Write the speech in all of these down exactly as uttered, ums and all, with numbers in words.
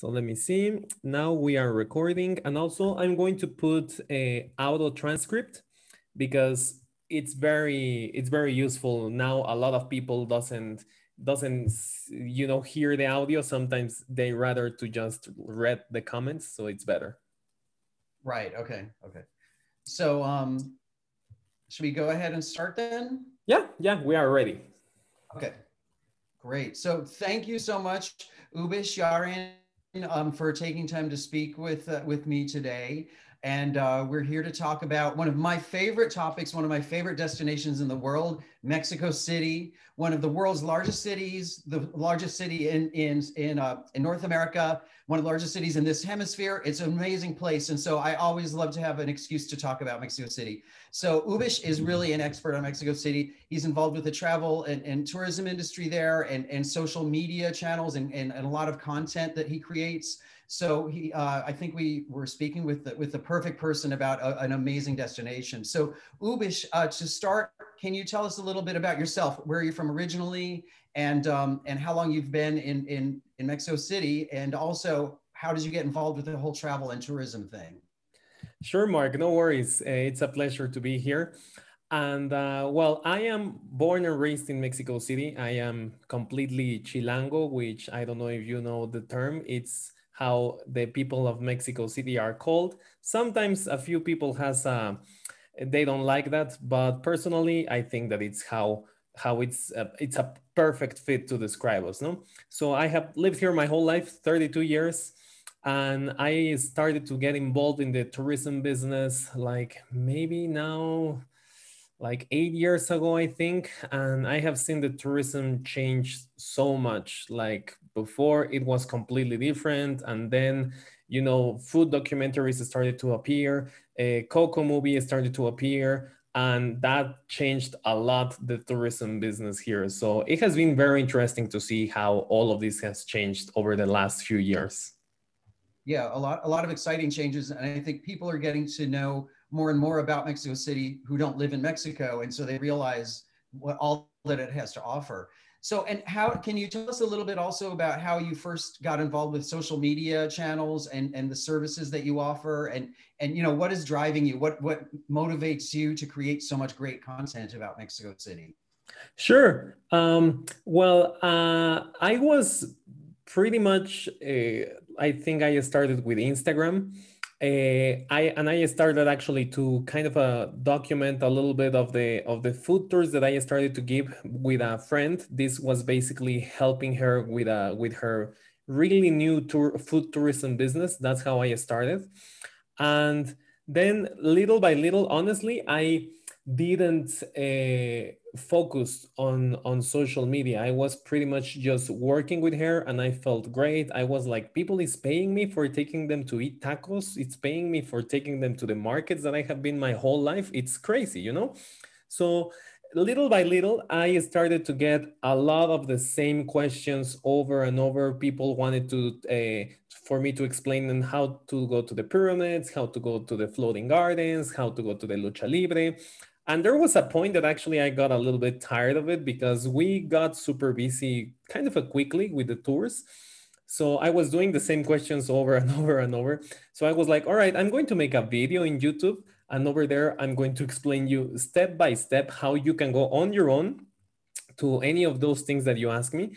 So let me see. Now we are recording, and also I'm going to put a audio transcript because it's very it's very useful now. A lot of people doesn't doesn't you know hear the audio. Sometimes they rather to just read the comments, so it's better. Right. Okay. Okay. So um, should we go ahead and start then? Yeah. Yeah. We are ready. Okay. Great. So thank you so much, Ubish Yaren, um, for taking time to speak with uh, with me today. And uh, we're here to talk about one of my favorite topics, one of my favorite destinations in the world, Mexico City, one of the world's largest cities, the largest city in in in, uh, in North America, one of the largest cities in this hemisphere. It's an amazing place. And so I always love to have an excuse to talk about Mexico City. So Ubish is really an expert on Mexico City. He's involved with the travel and, and tourism industry there and, and social media channels and, and, and a lot of content that he creates. So he, uh, I think we were speaking with the, with the perfect person about a, an amazing destination. So Ubish, uh, to start, can you tell us a little bit about yourself? Where are you from originally, and um, and how long you've been in, in, in Mexico City, and also how did you get involved with the whole travel and tourism thing? Sure, Mark, no worries. Uh, it's a pleasure to be here. And uh, well, I am born and raised in Mexico City. I am completely Chilango, which I don't know if you know the term. It's how the people of Mexico City are called. Sometimes a few people has uh, they don't like that, but personally, I think that it's how how it's a, it's a perfect fit to describe us. No, so I have lived here my whole life, thirty-two years, and I started to get involved in the tourism business like maybe now, like eight years ago, I think. And I have seen the tourism change so much. Like before it was completely different. And then, you know, food documentaries started to appear. A Coco movie started to appear. And that changed a lot the tourism business here. So it has been very interesting to see how all of this has changed over the last few years. Yeah, a lot, a lot of exciting changes. And I think people are getting to know more and more about Mexico City who don't live in Mexico. And so they realize what all that it has to offer. So, and how, can you tell us a little bit also about how you first got involved with social media channels and, and the services that you offer and, and, you know, what is driving you? What, what motivates you to create so much great content about Mexico City? Sure. Um, well, uh, I was pretty much, uh, I think I started with Instagram. Uh, I and I started actually to kind of uh, document a little bit of the of the food tours that I started to give with a friend. This was basically helping her with a with her really new tour, food tourism business. That's how I started, and then little by little, honestly, I didn't uh, focus on on social media. I was pretty much just working with her, and I felt great. I was like, people is paying me for taking them to eat tacos. It's paying me for taking them to the markets that I have been my whole life. It's crazy, you know? So little by little, I started to get a lot of the same questions over and over. People wanted to uh, for me to explain them how to go to the pyramids, how to go to the floating gardens, how to go to the lucha libre. And there was a point that actually I got a little bit tired of it because we got super busy kind of a quickly with the tours. So I was doing the same questions over and over and over. So I was like, all right, I'm going to make a video in YouTube. And over there, I'm going to explain you step by step how you can go on your own to any of those things that you ask me.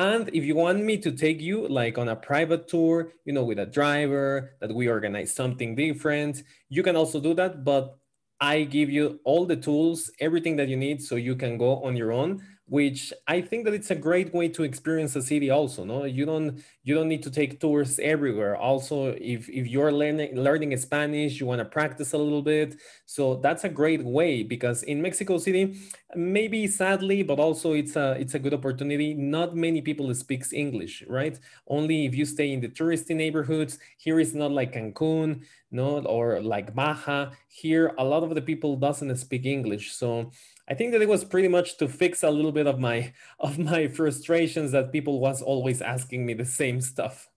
And if you want me to take you like on a private tour, you know, with a driver that we organize something different, you can also do that. But I give you all the tools, everything that you need so you can go on your own, which I think that it's a great way to experience a city also. No, you don't you don't need to take tours everywhere. Also, if, if you're learning, learning Spanish, you want to practice a little bit. So that's a great way because in Mexico City, maybe sadly, but also it's a, it's a good opportunity. Not many people speaks English, right? Only if you stay in the touristy neighborhoods. Here is not like Cancun, no, or like Baja. Here, a lot of the people doesn't speak English. So I think that it was pretty much to fix a little bit of my of my frustrations that people was always asking me the same stuff.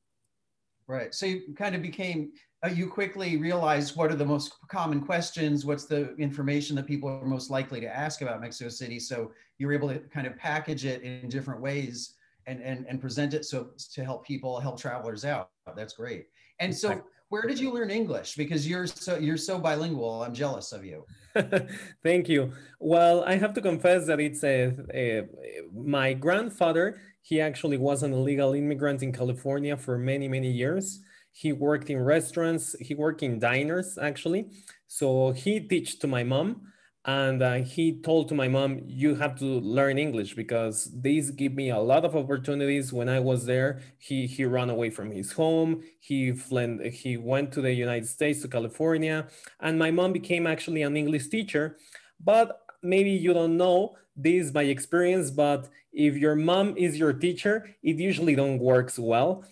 Right. So you kind of became, uh, you quickly realized what are the most common questions, what's the information that people are most likely to ask about Mexico City. So you were able to kind of package it in different ways and, and, and present it so to help people, help travelers out. That's great. And so where did you learn English? Because you're so, you're so bilingual. I'm jealous of you. Thank you. Well, I have to confess that it's a, a, my grandfather, he actually was an illegal immigrant in California for many, many years. He worked in restaurants, he worked in diners actually. So he taught to my mom. And uh, he told to my mom, you have to learn English because these give me a lot of opportunities. When I was there, he, he ran away from his home. He fled, he went to the United States, to California. And my mom became actually an English teacher. But maybe you don't know this by experience, but if your mom is your teacher, it usually don't works well.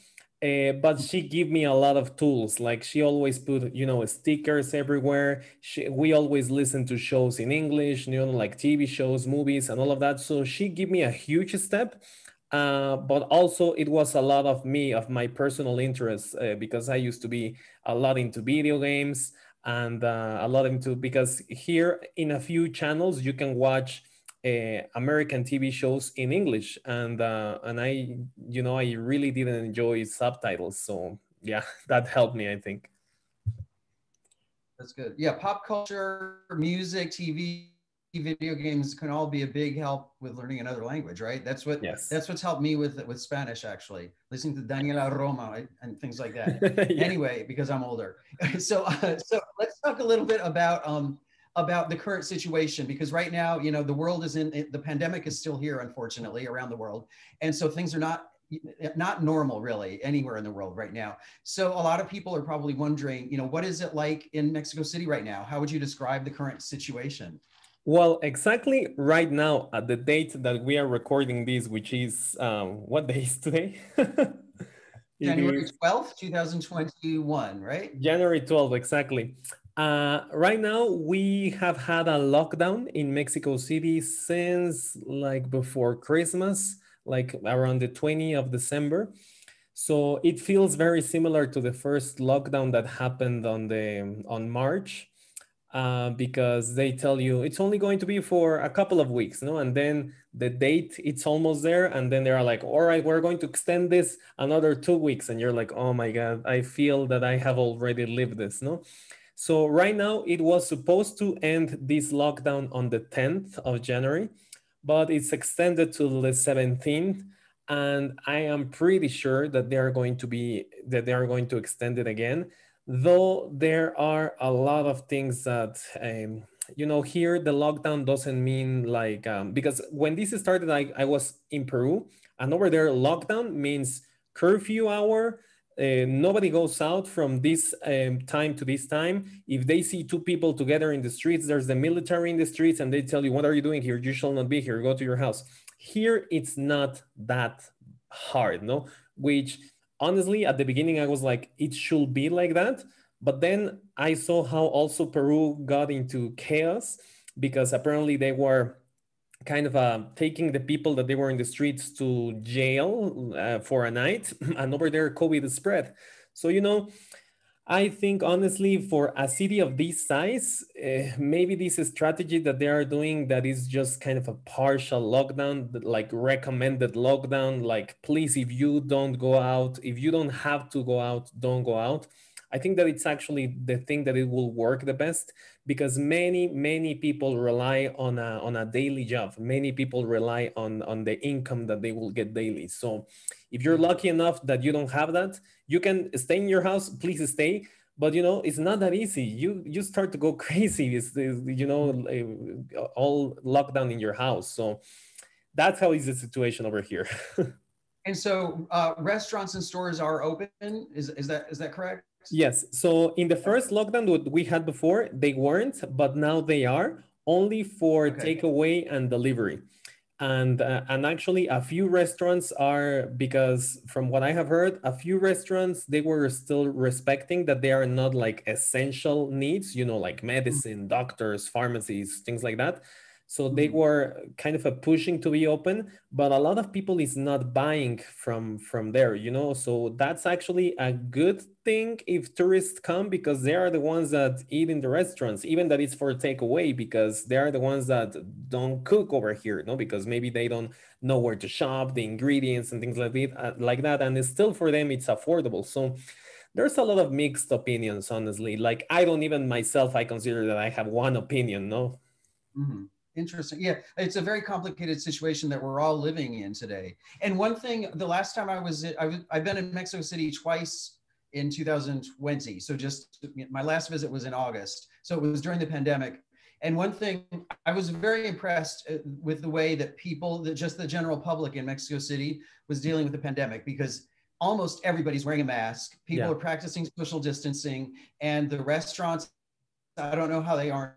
Uh, but she gave me a lot of tools. Like she always put, you know, stickers everywhere. She, we always listen to shows in English, you know, like T V shows, movies, and all of that. So she gave me a huge step. Uh, but also it was a lot of me, of my personal interests, uh, because I used to be a lot into video games and uh, a lot into, because here in a few channels, you can watch Uh, American T V shows in English, and uh, and I, you know, I really didn't enjoy subtitles, so yeah, that helped me, I think. That's good. Yeah, pop culture, music, T V, video games can all be a big help with learning another language, right? That's what. Yes. That's what's helped me with with Spanish, actually, listening to Daniela Roma, right? And things like that. Yeah. Anyway, because I'm older, so uh, so let's talk a little bit about. Um, about the current situation, because right now, you know, the world is in, the pandemic is still here, unfortunately, around the world. And so things are not, not normal really anywhere in the world right now. So a lot of people are probably wondering, you know, what is it like in Mexico City right now? How would you describe the current situation? Well, exactly right now at the date that we are recording this, which is, um, what day is today? January twelfth, two thousand twenty-one, right? January twelfth, exactly. Uh, right now, we have had a lockdown in Mexico City since like before Christmas, like around the twentieth of December. So it feels very similar to the first lockdown that happened on the on March, uh, because they tell you it's only going to be for a couple of weeks, no? And then the date, it's almost there. And then they are like, all right, we're going to extend this another two weeks. And you're like, oh my God, I feel that I have already lived this, no? So right now it was supposed to end this lockdown on the tenth of January, but it's extended to the seventeenth. And I am pretty sure that they are going to be, that they are going to extend it again, though there are a lot of things that, um, you know, here the lockdown doesn't mean like, um, because when this started, I, I was in Peru, and over there lockdown means curfew hour. Uh, nobody goes out from this um, time to this time. If they see two people together in the streets, there's the military in the streets, and they tell you, what are you doing here? You shall not be here, go to your house. Here, it's not that hard, no? Which honestly, at the beginning, I was like, it should be like that. But then I saw how also Peru got into chaos, because apparently they were kind of uh, taking the people that they were in the streets to jail uh, for a night, and over there COVID spread. So, you know, I think honestly for a city of this size, uh, maybe this is strategy that they are doing that is just kind of a partial lockdown, like recommended lockdown, like please, if you don't go out, if you don't have to go out, don't go out. I think that it's actually the thing that it will work the best, because many, many people rely on a, on a daily job. Many people rely on, on the income that they will get daily. So if you're lucky enough that you don't have that, you can stay in your house, please stay. But, you know, it's not that easy. You, you start to go crazy, it's, you know, all lockdown in your house. So that's how is the situation over here. And so uh, restaurants and stores are open. Is, is that, is that correct? Yes. So in the first lockdown that we had before, they weren't, but now they are only for okay. takeaway and delivery. And, uh, and actually a few restaurants are, because from what I have heard, a few restaurants, they were still respecting that they are not like essential needs, you know, like medicine, doctors, pharmacies, things like that. So they were kind of a pushing to be open, but a lot of people is not buying from, from there, you know? So that's actually a good thing if tourists come, because they are the ones that eat in the restaurants, even that it's for takeaway, because they are the ones that don't cook over here, no? Because maybe they don't know where to shop, the ingredients and things like that, like that. And it's still for them, it's affordable. So there's a lot of mixed opinions, honestly. Like I don't even myself, I consider that I have one opinion, no? Mm-hmm. Interesting. Yeah, it's a very complicated situation that we're all living in today. And one thing, the last time I was, I've, I've been in Mexico City twice in two thousand twenty. So just my last visit was in August. So it was during the pandemic. And one thing, I was very impressed with the way that people, that just the general public in Mexico City was dealing with the pandemic, because almost everybody's wearing a mask. People yeah. are practicing social distancing, and the restaurants, I don't know how they aren't.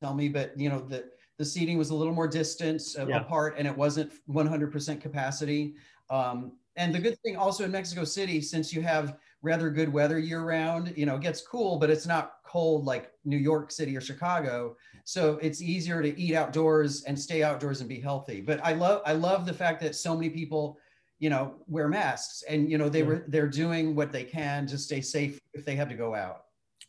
Tell me, but you know, the, the seating was a little more distance uh, yeah. apart, and it wasn't one hundred percent capacity. Um, and the good thing also in Mexico City, since you have rather good weather year round, you know, it gets cool, but it's not cold like New York City or Chicago. So it's easier to eat outdoors and stay outdoors and be healthy. But I love, I love the fact that so many people, you know, wear masks, and you know, they yeah. were, they're doing what they can to stay safe if they have to go out.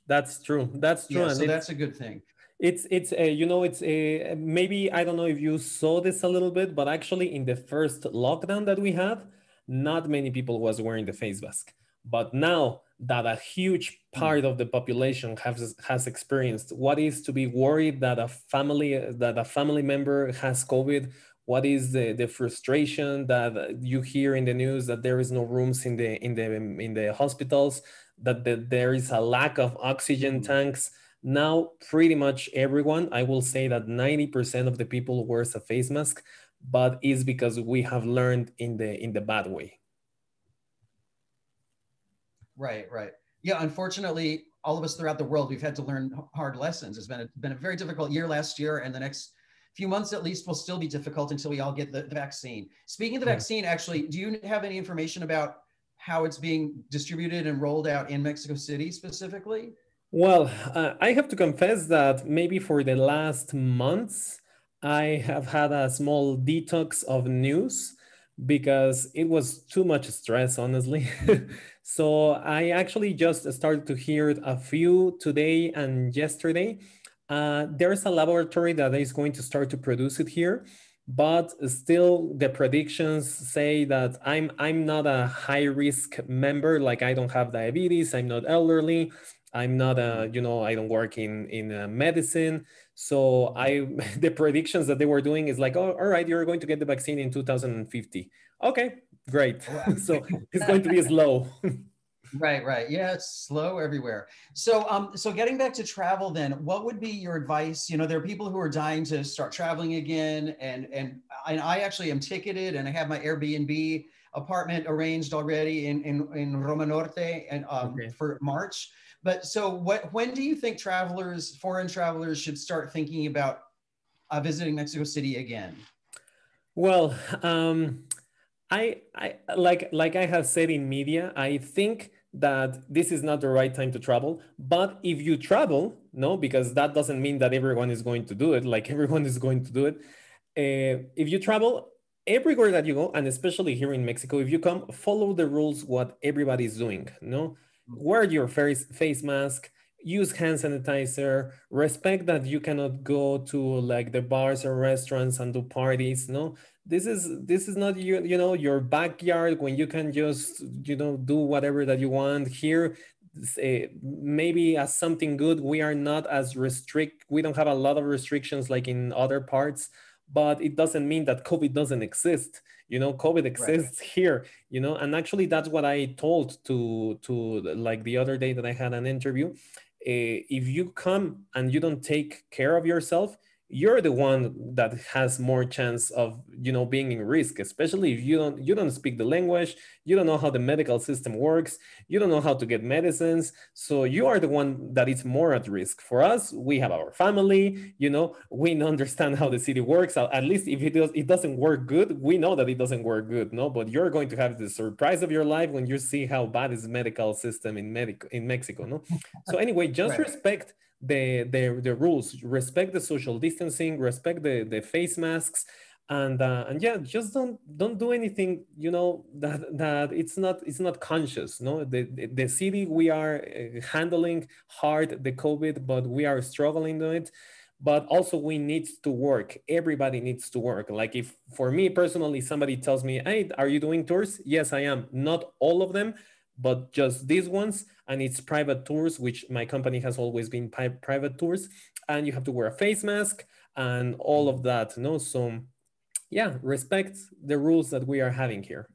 That's true. That's true. Yeah, so that's a good thing. It's, it's uh, you know, it's uh, maybe, I don't know if you saw this a little bit, but actually in the first lockdown that we had, not many people was wearing the face mask. But now that a huge part of the population has, has experienced what is to be worried that a family, that a family member has COVID, what is the, the frustration that you hear in the news that there is no rooms in the, in the, in the hospitals, that the, there is a lack of oxygen tanks. Now, pretty much everyone, I will say that ninety percent of the people wears a face mask, but it's because we have learned in the in the bad way. Right, right. Yeah, unfortunately, all of us throughout the world, we've had to learn hard lessons. It's been a, been a very difficult year last year, and the next few months at least will still be difficult until we all get the, the vaccine. Speaking of the yeah. vaccine, actually, do you have any information about how it's being distributed and rolled out in Mexico City specifically? Well, uh, I have to confess that maybe for the last months, I have had a small detox of news because it was too much stress, honestly. So I actually just started to hear a few today and yesterday. Uh, there's a laboratory that is going to start to produce it here, but still the predictions say that I'm, I'm not a high risk member. Like I don't have diabetes, I'm not elderly. I'm not a, you know, I don't work in, in uh, medicine. So I, the predictions that they were doing is like, oh, all right, you're going to get the vaccine in two thousand fifty. Okay, great. Wow. So it's going to be slow. Right, right. Yeah, it's slow everywhere. So, um, so getting back to travel then, what would be your advice? You know, there are people who are dying to start traveling again. And, and, and I actually am ticketed and I have my Airbnb apartment arranged already in, in, in Roma Norte and um, okay. for March. But so what, when do you think travelers, foreign travelers should start thinking about uh, visiting Mexico City again? Well, um, I, I, like, like I have said in media, I think that this is not the right time to travel. But if you travel, no, because that doesn't mean that everyone is going to do it. Like everyone is going to do it. Uh, if you travel, everywhere that you go, and especially here in Mexico, if you come, follow the rules, what everybody's doing, no? Wear your face, face mask, use hand sanitizer, respect that you cannot go to like the bars or restaurants and do parties. No, this is, this is not, you, you know, your backyard when you can just, you know, do whatever that you want here. Say, maybe as something good, we are not as restrict. We don't have a lot of restrictions like in other parts, but it doesn't mean that COVID doesn't exist. You know, COVID exists right. here, you know, and actually that's what I told to, to like the other day that I had an interview. Uh, if you come and you don't take care of yourself, you're the one that has more chance of, you know, being in risk, especially if you don't, you don't speak the language, you don't know how the medical system works, you don't know how to get medicines. So you are the one that is more at risk. For us, we have our family, you know, we understand how the city works. At least if it, does, it doesn't work good, we know that it doesn't work good, no? But you're going to have the surprise of your life when you see how bad is the medical system in, medic in Mexico, no? So anyway, just right. respect the, the, the rules, respect the social distancing, respect the, the face masks, and uh, and yeah, just don't don't do anything, you know, that that it's not it's not conscious. No, the the city, we are handling hard the COVID, but we are struggling with it. But also we need to work. Everybody needs to work. Like if for me personally, somebody tells me, hey, are you doing tours? Yes, I am. Not all of them, but just these ones. And it's private tours, which my company has always been pri private tours. And you have to wear a face mask and all of that. No, so yeah, respect the rules that we are having here.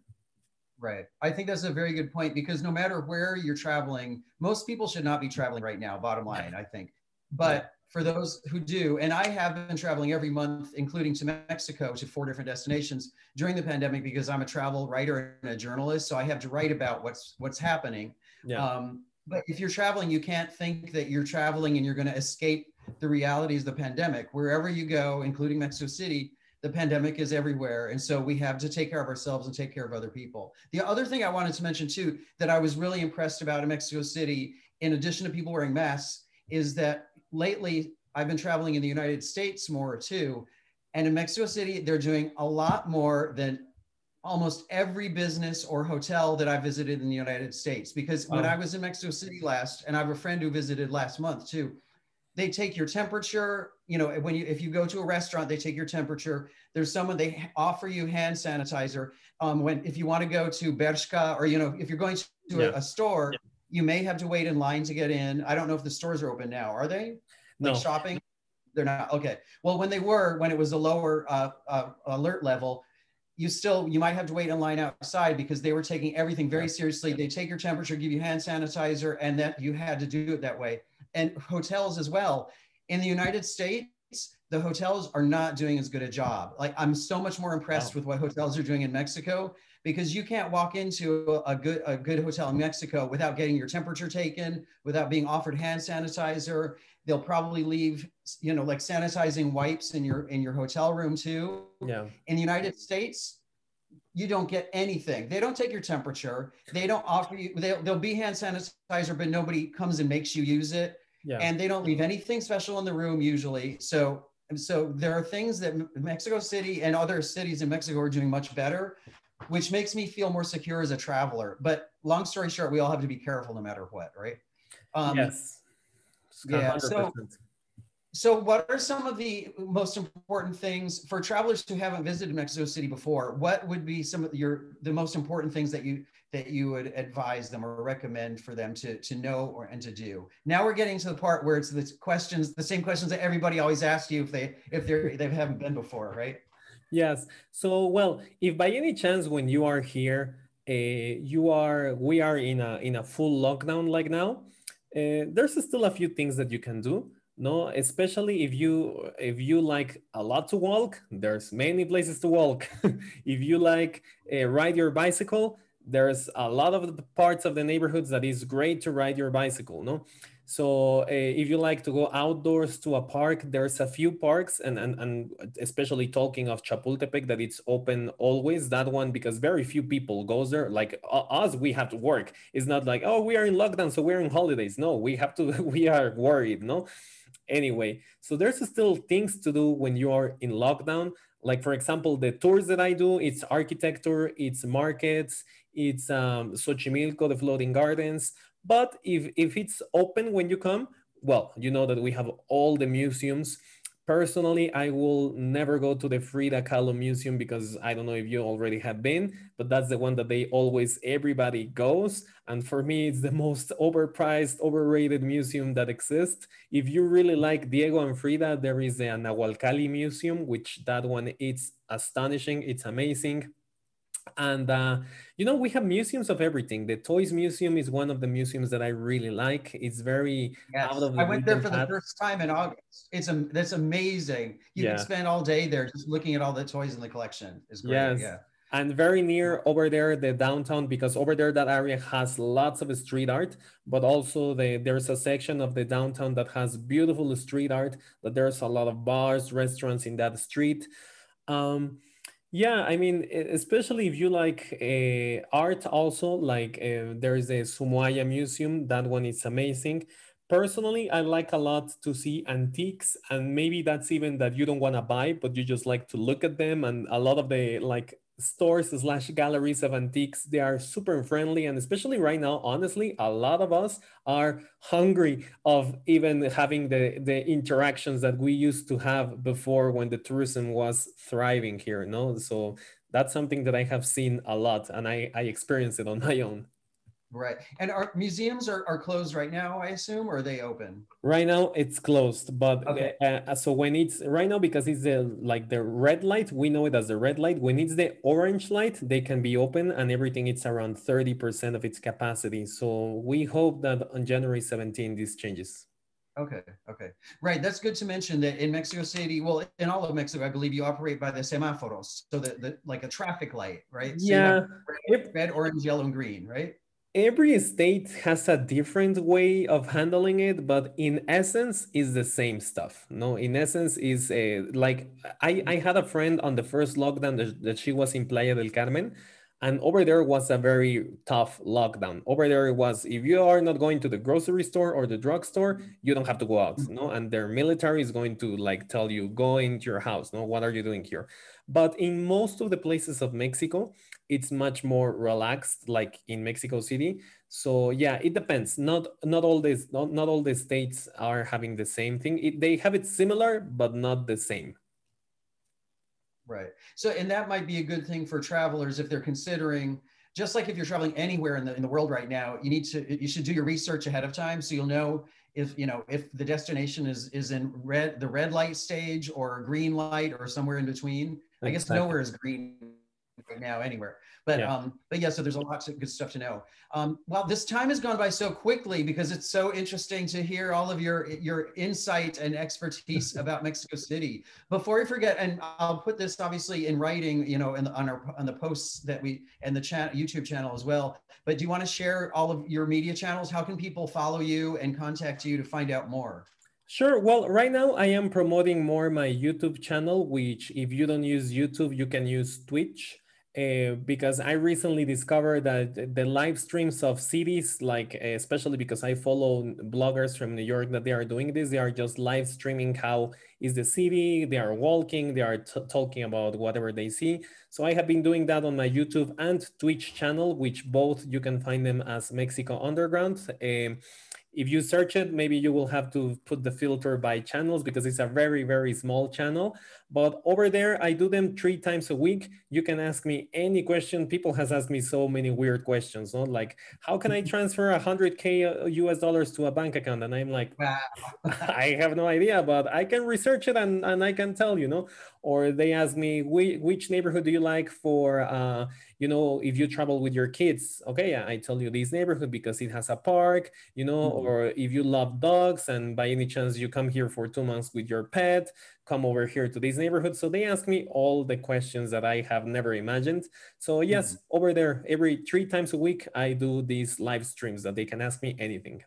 Right. I think that's a very good point, because no matter where you're traveling, most people should not be traveling right now, bottom line, I think. But yeah. For those who do, and I have been traveling every month, including to Mexico, to four different destinations during the pandemic, because I'm a travel writer and a journalist, so I have to write about what's what's happening. Yeah. Um, but if you're traveling, you can't think that you're traveling and you're going to escape the realities of the pandemic. Wherever you go, including Mexico City, the pandemic is everywhere, and so we have to take care of ourselves and take care of other people. The other thing I wanted to mention too, that I was really impressed about in Mexico City, in addition to people wearing masks, is that lately, I've been traveling in the United States more too. And in Mexico City, they're doing a lot more than almost every business or hotel that I visited in the United States. Because oh. when I was in Mexico City last, and I have a friend who visited last month too, they take your temperature. You know, when you, if you go to a restaurant, they take your temperature. There's someone, they offer you hand sanitizer. Um, when, if you want to go to Bershka, or, you know, if you're going to yeah. a, a store, yeah. you may have to wait in line to get in. I don't know if the stores are open now. Are they? No. Like shopping? They're not. Okay. Well, when they were, when it was a lower uh, uh, alert level, you still, you might have to wait in line outside, because they were taking everything very seriously. They take your temperature, give you hand sanitizer, and that you had to do it that way. And hotels as well. In the United States, the hotels are not doing as good a job. Like, I'm so much more impressed wow. with what hotels are doing in Mexico, because you can't walk into a good a good hotel in Mexico without getting your temperature taken, without being offered hand sanitizer. They'll probably leave, you know, like sanitizing wipes in your in your hotel room too. Yeah. In the United States, you don't get anything. They don't take your temperature. They don't offer you, they'll, they'll be hand sanitizer, but nobody comes and makes you use it. Yeah. And they don't leave anything special in the room usually. So And so there are things that Mexico City and other cities in Mexico are doing much better, which makes me feel more secure as a traveler. But long story short, we all have to be careful no matter what, right? Um, yes. Yeah. So, so what are some of the most important things for travelers who haven't visited Mexico City before? What would be some of your the most important things that you that you would advise them or recommend for them to, to know or and to do? Now we're getting to the part where it's the questions, the same questions that everybody always asks you if they if they're they haven't been before, right? Yes. So well, if by any chance when you are here, uh, you are we are in a in a full lockdown like now, uh, there's still a few things that you can do. No, especially if you if you like a lot to walk, there's many places to walk. If you like uh, ride your bicycle, there's a lot of the parts of the neighborhoods that is great to ride your bicycle, no? So uh, if you like to go outdoors to a park, there's a few parks, and, and, and especially talking of Chapultepec, that it's open always, that one, because very few people goes there. Like uh, us, we have to work. It's not like, oh, we are in lockdown, so we're in holidays. No, we have to, we are worried, no? Anyway, so there's still things to do when you are in lockdown. Like, for example, the tours that I do, it's architecture, it's markets, it's um, Xochimilco, the floating gardens. But if, if it's open when you come, well, you know that we have all the museums. Personally, I will never go to the Frida Kahlo Museum, because I don't know if you already have been, but that's the one that they always, everybody goes. And for me, it's the most overpriced, overrated museum that exists. If you really like Diego and Frida, there is the Anahuacalli Museum, which that one, it's astonishing, it's amazing. And, uh, you know, we have museums of everything. The Toys Museum is one of the museums that I really like. It's very yes. out of the I went there for path. the first time in August. It's a, that's amazing. You yeah. can spend all day there just looking at all the toys in the collection. It's great. Yes. Yeah. And very near over there, the downtown, because over there, that area has lots of street art, but also the, there's a section of the downtown that has beautiful street art, that there's a lot of bars, restaurants in that street. Um, Yeah, I mean, especially if you like uh, art also, like uh, there is a Sumaya Museum, that one is amazing. Personally, I like a lot to see antiques, and maybe that's even that you don't want to buy, but you just like to look at them. And a lot of the like stores slash galleries of antiques, they are super friendly. And especially right now, honestly, a lot of us are hungry of even having the, the interactions that we used to have before when the tourism was thriving here. No, so that's something that I have seen a lot, and I, I experienced it on my own. Right. And our museums are, are closed right now, I assume, or are they open? Right now it's closed, but okay. uh, so when it's right now, because it's the, like the red light, we know it as the red light. When it's the orange light, they can be open, and everything it's around thirty percent of its capacity. So we hope that on January seventeenth, this changes. Okay. Okay. Right. That's good to mention that in Mexico City, well, in all of Mexico, I believe you operate by the semáforos. So the, the like a traffic light, right? So yeah. Red, red, orange, yellow, and green, right? Every state has a different way of handling it, but in essence is the same stuff. No, in essence is a, like, I, I had a friend on the first lockdown that, that she was in Playa del Carmen, and over there was a very tough lockdown. Over there was, if you are not going to the grocery store or the drugstore, you don't have to go out, no? And their military is going to like tell you, go into your house, no? What are you doing here? But in most of the places of Mexico, it's much more relaxed, like in Mexico City. So yeah, it depends. Not not all this, not, not all the states are having the same thing. It, they have it similar, but not the same. Right. So, and that might be a good thing for travelers if they're considering. Just like if you're traveling anywhere in the in the world right now, you need to you should do your research ahead of time, so you'll know if you know if the destination is is in red the red light stage or green light or somewhere in between. Exactly. I guess nowhere is green right now anywhere, but yeah. um but yeah, so there's a lot of good stuff to know. Um well, this time has gone by so quickly because it's so interesting to hear all of your your insight and expertise about Mexico City. Before I forget, and I'll put this obviously in writing, you know, in the, on our on the posts that we and the chat YouTube channel as well, but do you want to share all of your media channels? How can people follow you and contact you to find out more? Sure. Well, right now I am promoting more my YouTube channel, which if you don't use YouTube, you can use Twitch. Uh, because I recently discovered that the live streams of cities, like especially because I follow bloggers from New York that they are doing this, they are just live streaming how is the city, they are walking, they are t talking about whatever they see. So I have been doing that on my YouTube and Twitch channel, which both you can find them as Mexico Underground. Um, if you search it, maybe you will have to put the filter by channels because it's a very, very small channel. But over there, I do them three times a week. You can ask me any question. People has asked me so many weird questions. No? Like, how can I transfer one hundred K U S dollars to a bank account? And I'm like, wow. I have no idea, but I can research it and, and I can tell you, no? Or they ask me, which neighborhood do you like for, uh, you know, if you travel with your kids? Okay, I tell you this neighborhood because it has a park, you know, mm-hmm. Or if you love dogs and by any chance you come here for two months with your pet, come over here to this neighborhood. So they ask me all the questions that I have never imagined. So yes, mm-hmm. Over there, every three times a week, I do these live streams that they can ask me anything.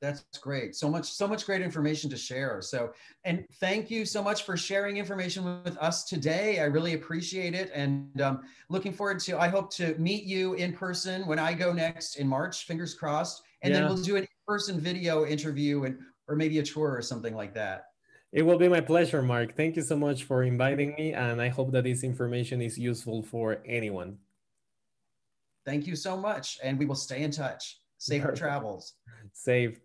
That's great. So much, so much great information to share. So, and thank you so much for sharing information with us today. I really appreciate it. And um, looking forward to, I hope to meet you in person when I go next in March, fingers crossed. And yeah. Then we'll do an in-person video interview and, or maybe a tour or something like that. It will be my pleasure, Mark. Thank you so much for inviting me. And I hope that this information is useful for anyone. Thank you so much. And we will stay in touch. Safe travels. Safe.